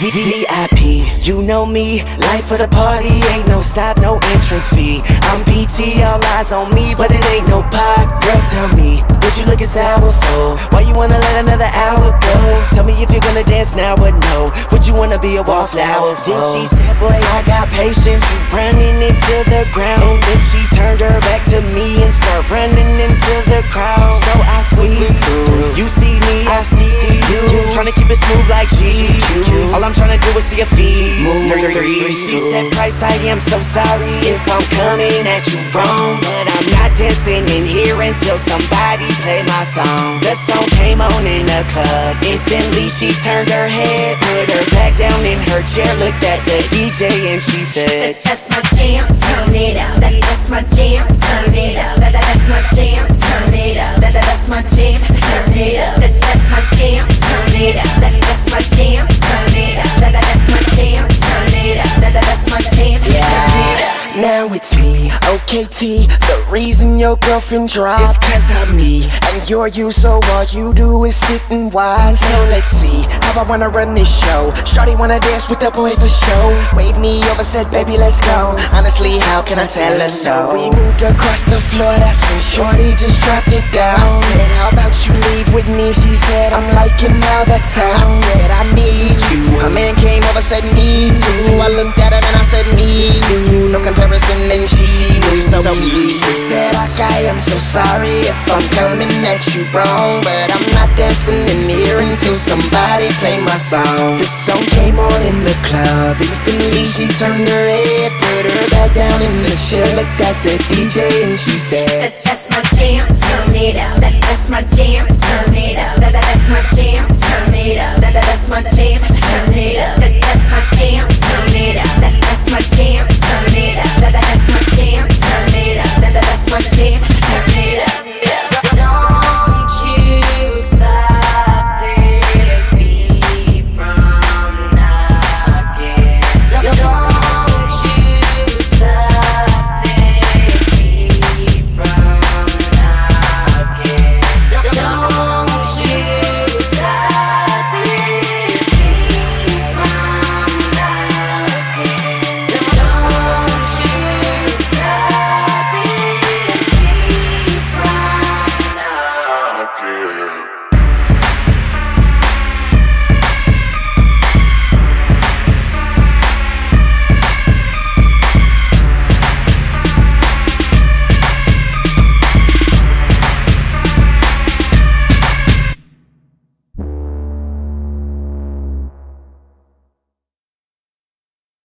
VIP, you know me, life of the party, ain't no stop, no entrance fee. I'm BT, all eyes on me, but it ain't no pot. Girl, tell me, what you looking sour for? Why you wanna let another hour go? Tell me if you're gonna dance now or no. What you wanna be a wallflower for? Then she said, boy, I got patience. She running into the ground, and then she turned her back to me and start running into the crowd. So I squeeze through. You see me, I see you. Tryna keep it smooth like GQ. All I'm tryna do is see a fee. She said, Price, I am so sorry if I'm coming at you wrong, but I'm not dancing in here until somebody play my song. The song came on in the club. Instantly she turned her head, put her back down in her chair, looked at the DJ and she said, that's my jam, turn it up. That's my jam, turn it up. That's my jam, turn it up. That's my jam, turn it up. That's my jam, turn it up. That's my jam, turn it up. That's my jam, turn it up. That's my jam, turn it up. Now it's me, OKT. The reason your girlfriend dropped is cause I'm me, and you're you, so all you do is sit and watch. So let's see how I wanna run this show. Shorty wanna dance with that boy for show. Waved me over, said baby let's go. Honestly, how can I tell her so? We moved across the floor, that's when Shorty just dropped it down. I said, how about you leave with me? She said, I'm liking how that sounds. I said, I need you. A man came over, said me too. So I looked at him and I said, me too. No comparison. And she knew, so she said, I am so sorry if I'm coming at you wrong, but I'm not dancing in here until somebody play my song. The song came on in the club. Instantly she turned her head, put her back down in the chair, looked at the DJ and she said, that's my jam, turn it up. That's my jam, turn it up. That's my jam, turn it up. That's my jam.